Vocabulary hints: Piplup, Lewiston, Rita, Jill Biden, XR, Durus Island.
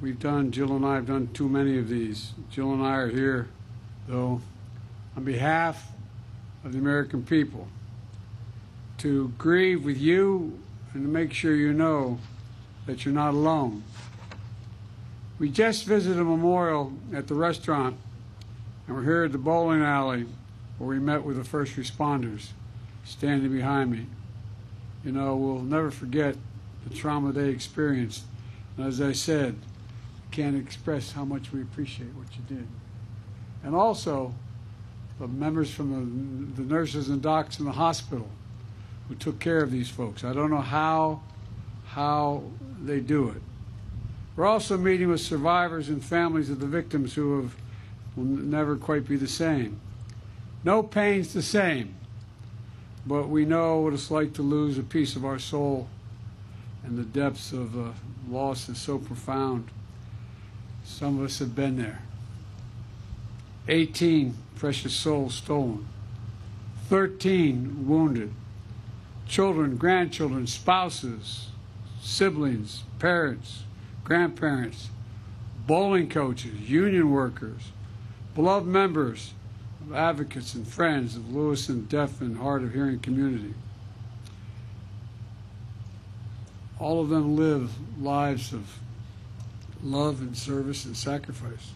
we've done, Jill and I have done too many of these. Jill and I are here, though, on behalf of the American people to grieve with you and to make sure you know that you're not alone. We just visited a memorial at the restaurant, and we're here at the bowling alley where we met with the first responders standing behind me. You know, we'll never forget the trauma they experienced. And as I said, I can't express how much we appreciate what you did. And also, the members from the nurses and docs in the hospital who took care of these folks. I don't know how they do it. We're also meeting with survivors and families of the victims who will never quite be the same. No pain's the same, but we know what it's like to lose a piece of our soul, and the depths of loss is so profound. Some of us have been there. 18 precious souls stolen, 13 wounded, children, grandchildren, spouses, siblings, parents, grandparents, bowling coaches, union workers, beloved members, advocates and friends of Lewiston deaf and hard of hearing community. All of them live lives of love and service and sacrifice.